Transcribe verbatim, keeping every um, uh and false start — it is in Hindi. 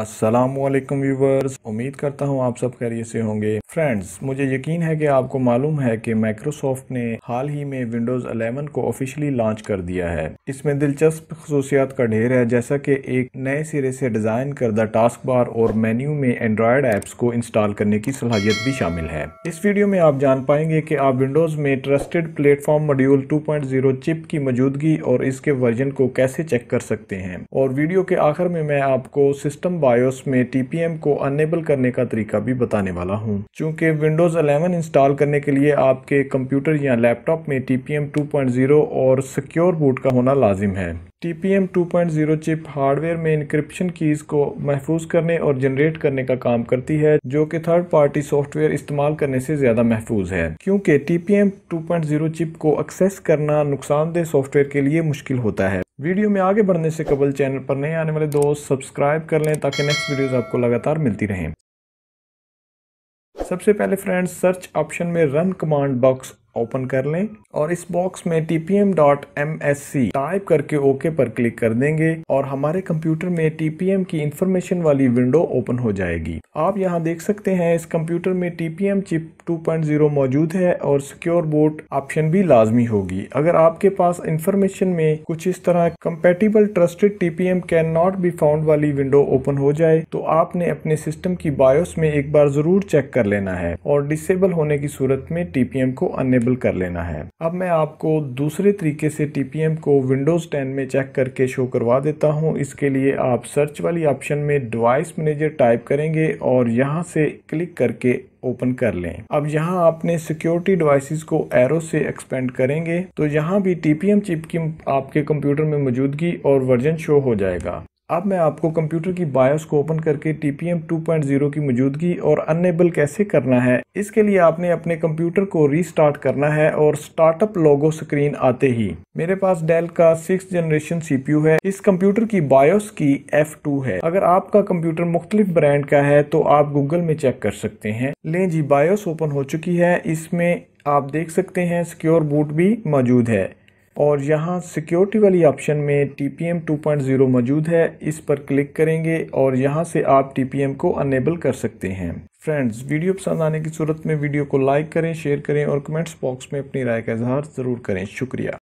अस्सलामुअलैकुम व्यूवर्स, उम्मीद करता हूँ आप सब खैरियत से होंगे। फ्रेंड्स, मुझे यकीन है कि आपको मालूम है कि माइक्रोसॉफ्ट ने हाल ही में विंडोज़ इलेवन को ऑफिशियली लॉन्च कर दिया है। इसमें दिलचस्प खसूसियात का ढेर है, जैसा कि एक नए सिरे से डिज़ाइन करदा टास्क बार और मेन्यू में एंड्रॉयड ऐप्स को इंस्टॉल करने की सलाहियत भी शामिल है। इस वीडियो में आप जान पाएंगे कि आप विंडोज़ में trusted platform module two point zero chip की मौजूदगी और इसके वर्जन को कैसे चेक कर सकते हैं, और वीडियो के आखिर में मैं आपको सिस्टम बायोस में टी पी एम को अनेबल करने का तरीका भी बताने वाला हूं। चूंकि विंडोज़ इलेवन इंस्टॉल करने के लिए आपके कंप्यूटर या लैपटॉप में T P M two point zero और सिक्योर बूट का होना लाजिम है। T P M two point zero chip hardware में इनक्रिप्शन कीज को महफूज करने और जनरेट करने का काम करती है, जो कि थर्ड पार्टी सॉफ्टवेयर इस्तेमाल करने से ज्यादा महफूज है, क्योंकि T P M two point zero chip को एक्सेस करना नुकसानदेह सॉफ्टवेयर के लिए मुश्किल होता है। वीडियो में आगे बढ़ने से कबल चैनल पर नए आने वाले दोस्त सब्सक्राइब कर लें ताकि नेक्स्ट वीडियोस आपको लगातार मिलती रहें। सबसे पहले फ्रेंड्स, सर्च ऑप्शन में रन कमांड बॉक्स ओपन कर लें और इस बॉक्स में T P M dot M S C type करके ओके पर क्लिक कर देंगे और हमारे कंप्यूटर में टी पी एम की इंफॉर्मेशन वाली विंडो ओपन हो जाएगी। आप यहां देख सकते हैं इस कंप्यूटर में T P M chip two point zero मौजूद है और सिक्योर बूट ऑप्शन भी लाजमी होगी। अगर आपके पास इंफॉर्मेशन में कुछ इस तरह compatible trusted T P M can not be found वाली विंडो ओपन हो जाए तो आपने अपने सिस्टम की बायोस में एक बार जरूर चेक कर लेना है और डिसेबल होने की सूरत में टी पी एम को अन्य कर लेना है। अब मैं आपको दूसरे तरीके से टी पी एम को विंडोज़ टेन में चेक करके शो करवा देता हूं। इसके लिए आप सर्च वाली ऑप्शन में डिवाइस मैनेजर टाइप करेंगे और यहां से क्लिक करके ओपन कर लें। अब यहां आपने सिक्योरिटी डिवाइसेस को एरो से एक्सपेंड करेंगे तो यहां भी टी पी एम चिप की आपके कंप्यूटर में मौजूदगी और वर्जन शो हो जाएगा। अब मैं आपको कंप्यूटर की बायोस को ओपन करके T P M two point zero की मौजूदगी और अनेबल कैसे करना है, इसके लिए आपने अपने कंप्यूटर को रीस्टार्ट करना है और स्टार्टअप लोगो स्क्रीन आते ही मेरे पास डेल का six generation C P U है। इस कंप्यूटर की बायोस की एफ टू है। अगर आपका कंप्यूटर मुख्तलिफ ब्रांड का है तो आप गूगल में चेक कर सकते हैं। लें जी, बायोस ओपन हो चुकी है। इसमें आप देख सकते हैं सिक्योर बूट भी मौजूद है और यहाँ सिक्योरिटी वाली ऑप्शन में T P M two point zero मौजूद है। इस पर क्लिक करेंगे और यहाँ से आप टी पी एम को अनेबल कर सकते हैं। फ्रेंड्स, वीडियो पसंद आने की सूरत में वीडियो को लाइक करें, शेयर करें और कमेंट्स बॉक्स में अपनी राय का इजहार ज़रूर करें। शुक्रिया।